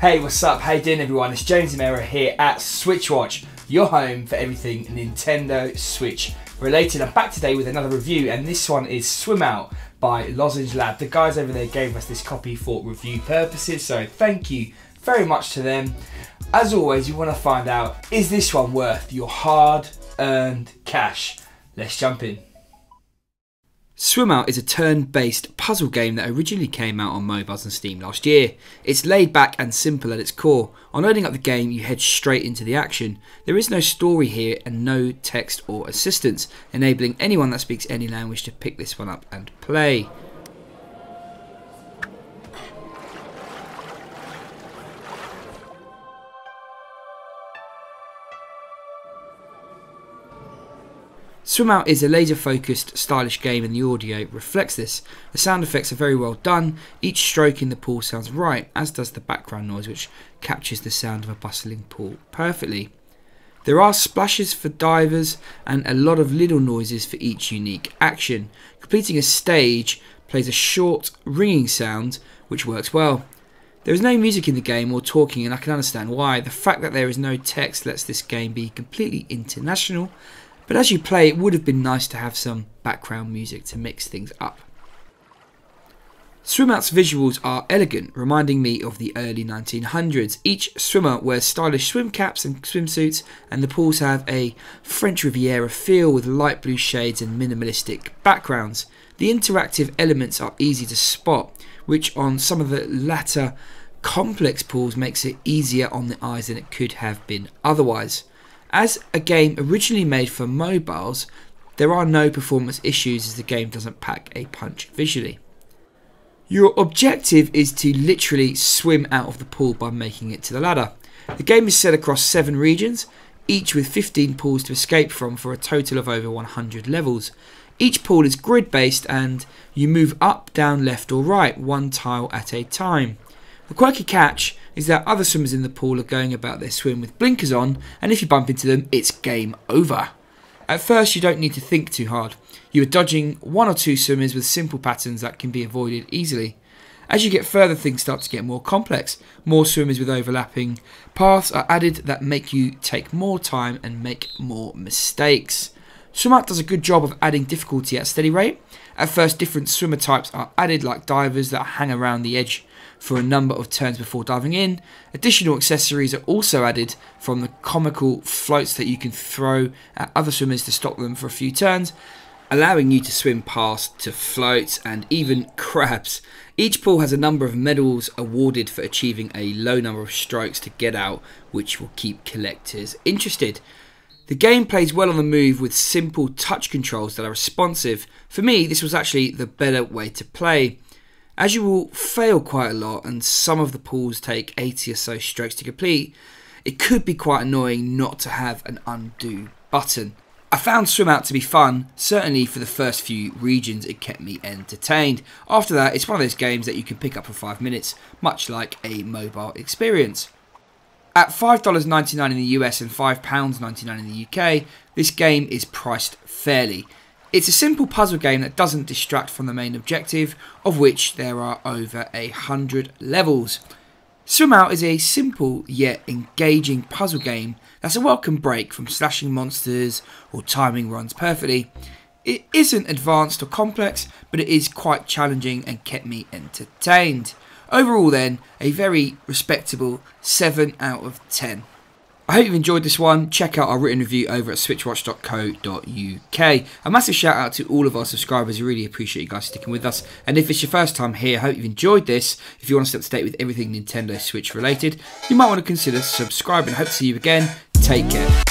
Hey, what's up? How you doing, everyone? It's James Amera here at Switch Watch, your home for everything Nintendo Switch related. I'm back today with another review, and this one is Swim Out by Lozenge Lab. The guys over there gave us this copy for review purposes, so thank you very much to them. As always, you want to find out, is this one worth your hard-earned cash? Let's jump in. Swim Out is a turn-based puzzle game that originally came out on mobiles and Steam last year. It's laid back and simple at its core. On loading up the game, you head straight into the action. There is no story here and no text or assistance, enabling anyone that speaks any language to pick this one up and play. Swim Out is a laser-focused, stylish game, and the audio reflects this. The sound effects are very well done. Each stroke in the pool sounds right, as does the background noise, which captures the sound of a bustling pool perfectly. There are splashes for divers and a lot of little noises for each unique action. Completing a stage plays a short, ringing sound, which works well. There is no music in the game or talking, and I can understand why. The fact that there is no text lets this game be completely international. But as you play, it would have been nice to have some background music to mix things up. Swim Out's visuals are elegant, reminding me of the early 1900s. Each swimmer wears stylish swim caps and swimsuits, and the pools have a French Riviera feel with light blue shades and minimalistic backgrounds. The interactive elements are easy to spot, which on some of the latter complex pools makes it easier on the eyes than it could have been otherwise. As a game originally made for mobiles, there are no performance issues as the game doesn't pack a punch visually. Your objective is to literally swim out of the pool by making it to the ladder. The game is set across 7 regions, each with 15 pools to escape from for a total of over 100 levels. Each pool is grid-based and you move up, down, left or right, one tile at a time. The quirky catch is that other swimmers in the pool are going about their swim with blinkers on, and if you bump into them, it's game over. At first, you don't need to think too hard. You are dodging 1 or 2 swimmers with simple patterns that can be avoided easily. As you get further, things start to get more complex. More swimmers with overlapping paths are added that make you take more time and make more mistakes. Swim Out does a good job of adding difficulty at a steady rate. At first, different swimmer types are added, like divers that hang around the edge for a number of turns before diving in. Additional accessories are also added, from the comical floats that you can throw at other swimmers to stop them for a few turns, allowing you to swim past to floats and even crabs. Each pool has a number of medals awarded for achieving a low number of strokes to get out, which will keep collectors interested. The game plays well on the move with simple touch controls that are responsive. For me, this was actually the better way to play. As you will fail quite a lot, and some of the pools take 80 or so strokes to complete, it could be quite annoying not to have an undo button. I found Swim Out to be fun. Certainly for the first few regions, it kept me entertained. After that, it's one of those games that you can pick up for 5 minutes, much like a mobile experience. At $5.99 in the US and £5.99 in the UK, this game is priced fairly. It's a simple puzzle game that doesn't distract from the main objective, of which there are over 100 levels. Swim Out is a simple yet engaging puzzle game that's a welcome break from slashing monsters or timing runs perfectly. It isn't advanced or complex, but it is quite challenging and kept me entertained. Overall then, a very respectable 7 out of 10. I hope you've enjoyed this one. Check out our written review over at switchwatch.co.uk. A massive shout out to all of our subscribers. I really appreciate you guys sticking with us. And if it's your first time here, I hope you've enjoyed this. If you want to stay up to date with everything Nintendo Switch related, you might want to consider subscribing. I hope to see you again. Take care.